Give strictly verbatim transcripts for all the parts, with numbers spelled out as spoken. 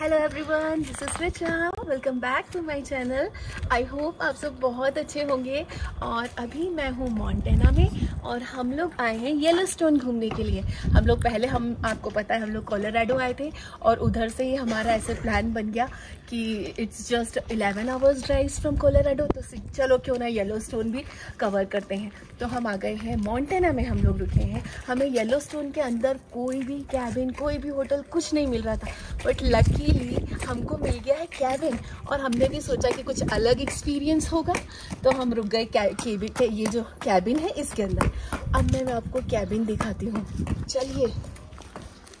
Hello everyone, this is Richa, welcome back to my channel. I hope आप सब बहुत अच्छे होंगे। और अभी मैं हूँ मॉन्टेना में और हम लोग आए हैं येलोस्टोन घूमने के लिए। हम लोग पहले हम आपको पता है हम लोग कोलोराडो आए थे और उधर से ही हमारा ऐसे प्लान बन गया कि it's just eleven hours drive from Colorado, तो चलो क्यों ना येलोस्टोन भी कवर करते हैं। तो हम आ गए हैं मॉन्टेना में, हम लोग रुके हैं। हमें येलोस्टोन के अंदर कोई भी कैबिन, कोई भी होटल, कुछ नहीं मिल रहा था, बट लकी हमको मिल गया है कैबिन। और हमने भी सोचा कि कुछ अलग एक्सपीरियंस होगा, तो हम रुक गए कैबिन के, ये जो कैबिन है इसके अंदर। अब मैं, मैं आपको कैबिन दिखाती हूँ, चलिए।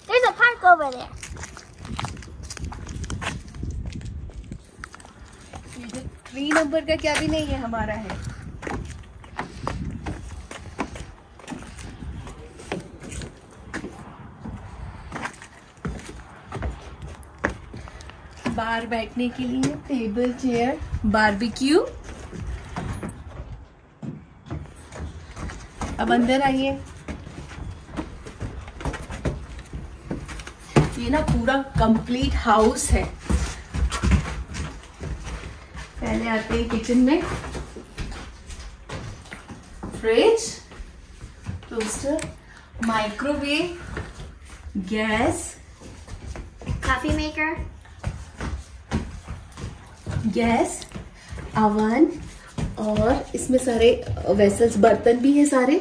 There's a park over there. ये जो थ्री नंबर का कैबिन है ये हमारा है। बाहर बैठने के लिए टेबल, चेयर, बारबेक्यू। अब अंदर आइए। ये ना पूरा कंप्लीट हाउस है। पहले आते हैं किचन में। Fridge, toaster, microwave, gas, coffee maker, gas, oven, और इसमें सारे वेसल्स, बर्तन भी हैं सारे।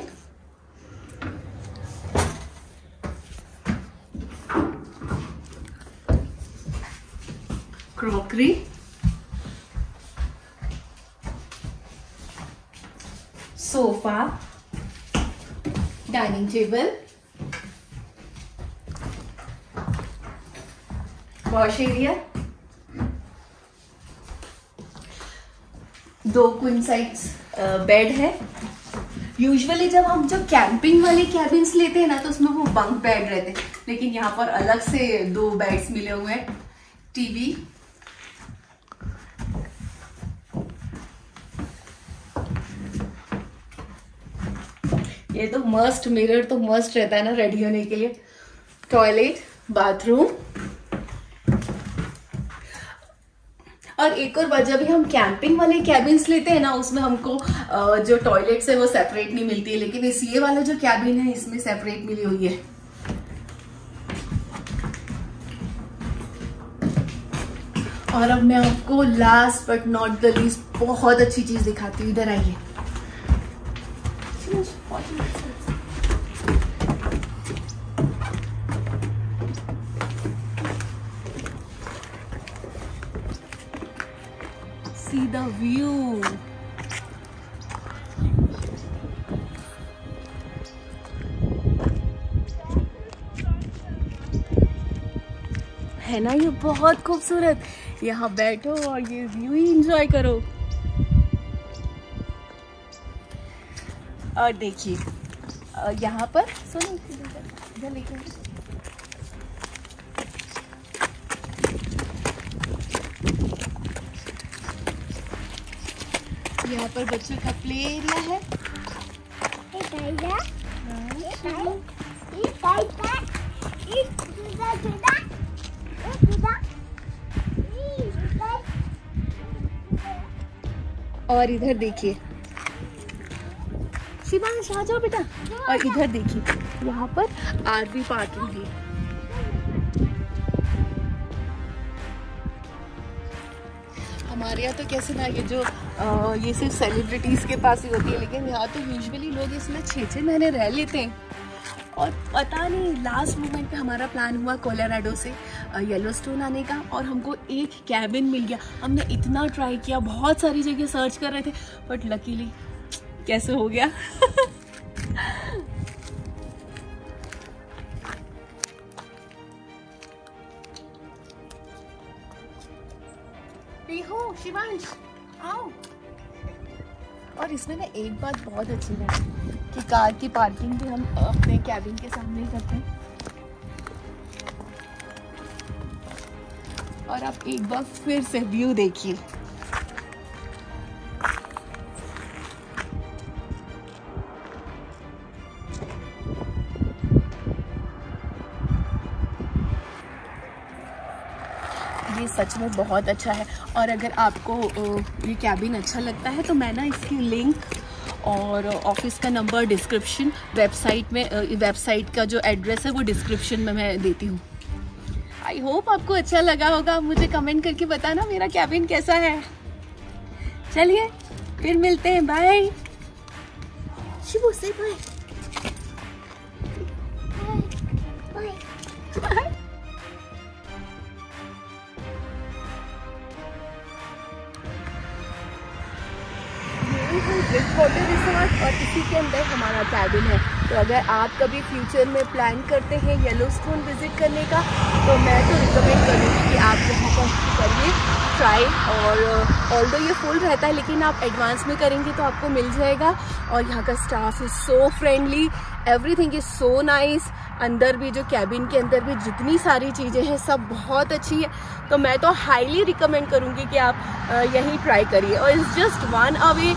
Crockery, sofa, dining table, wash area, दो क्वीन साइज बेड है। यूजुअली जब हम जो कैंपिंग वाले कैबिन्स लेते हैं ना, तो उसमें वो बंक बेड रहते हैं, लेकिन यहाँ पर अलग से दो बेड्स मिले हुए हैं। टीवी, ये तो मस्ट, मिरर तो मस्ट रहता है ना रेडी होने के लिए। Toilet, bathroom. और एक और बात, जब भी हम कैंपिंग वाले कैबिन्स लेते हैं ना, उसमें हमको जो टॉयलेट्स है वो सेपरेट नहीं मिलती है, लेकिन इस ये वाला जो कैबिन है इसमें सेपरेट मिली हुई है। और अब मैं आपको last but not the least बहुत अच्छी चीज दिखाती हूँ, इधर आइए। See the view. है ना, ये बहुत खूबसूरत। यहाँ बैठो और ये व्यू ही एंजॉय करो। और देखिए यहाँ पर सुनो, लेकिन यहाँ पर बच्चों का प्ले एरिया है। और इधर देखिए, शिवांश आ जाओ बेटा। और इधर देखिए, यहाँ पर आरवी पार्किंग है। हमारे यहाँ तो कैसे ना, ये जो आ, ये सिर्फ सेलिब्रिटीज़ के पास ही होती है, लेकिन यहाँ तो यूजुअली लोग इसमें छः छः महीने रह लेते हैं। और पता नहीं, लास्ट मोमेंट पे हमारा प्लान हुआ कोलोराडो से येलोस्टोन आने का, और हमको एक कैबिन मिल गया। हमने इतना ट्राई किया, बहुत सारी जगह सर्च कर रहे थे, बट लकीली कैसे हो गया। पीहू, शिवांश आओ। और इसमें ना एक बात बहुत अच्छी है कि कार की पार्किंग भी हम अपने कैबिन के सामने ही करते हैं। और आप एक बार फिर से व्यू देखिए। ये सच में बहुत अच्छा है। और अगर आपको ये कैबिन अच्छा लगता है तो मैं ना इसकी लिंक और ऑफिस का नंबर डिस्क्रिप्शन वेबसाइट में वेबसाइट का जो एड्रेस है वो डिस्क्रिप्शन में मैं देती हूँ। आई होप आपको अच्छा लगा होगा। मुझे कमेंट करके बताना मेरा कैबिन कैसा है। चलिए फिर मिलते हैं, बाय। शिवू से बाय बाय बाय। और इसी के अंदर हमारा कैबिन है। तो अगर आप कभी फ्यूचर में प्लान करते हैं येलोस्टोन विजिट करने का तो मैं तो रिकमेंड करूँगी कि आप यहाँ पर करिए ट्राई। और ऑल्दो ये फुल रहता है लेकिन आप एडवांस में करेंगे तो आपको मिल जाएगा। और यहाँ का staff is so friendly, everything is so nice. अंदर भी जो कैबिन के अंदर भी जितनी सारी चीज़ें हैं सब बहुत अच्छी है। तो मैं तो हाईली रिकमेंड करूँगी कि आप यहीं ट्राई करिए। और it's just one away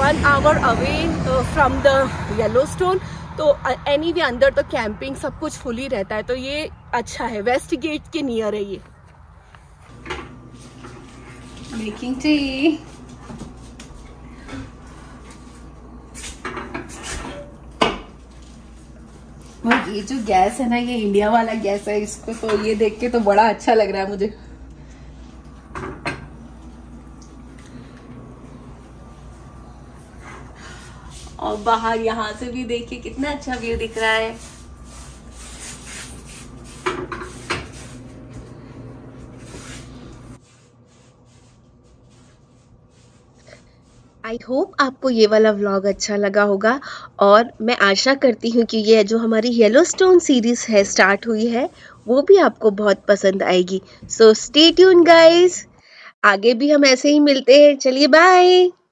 one hour away from the Yellowstone. तो एनी वे अंदर तो कैंपिंग सब कुछ फुल ही रहता है। तो ये अच्छा है, वेस्ट गेट के नियर है ये। Making tea. और ये जो गैस है ना ये इंडिया वाला गैस है। इसको तो ये देख के तो बड़ा अच्छा लग रहा है मुझे। और बाहर यहाँ से भी देखिए कितना अच्छा व्यू दिख रहा है। आई होप आपको ये वाला व्लॉग अच्छा लगा होगा। और मैं आशा करती हूँ कि ये जो हमारी येलोस्टोन सीरीज है स्टार्ट हुई है वो भी आपको बहुत पसंद आएगी। सो स्टे ट्यून्ड गाइस, आगे भी हम ऐसे ही मिलते हैं। चलिए बाय।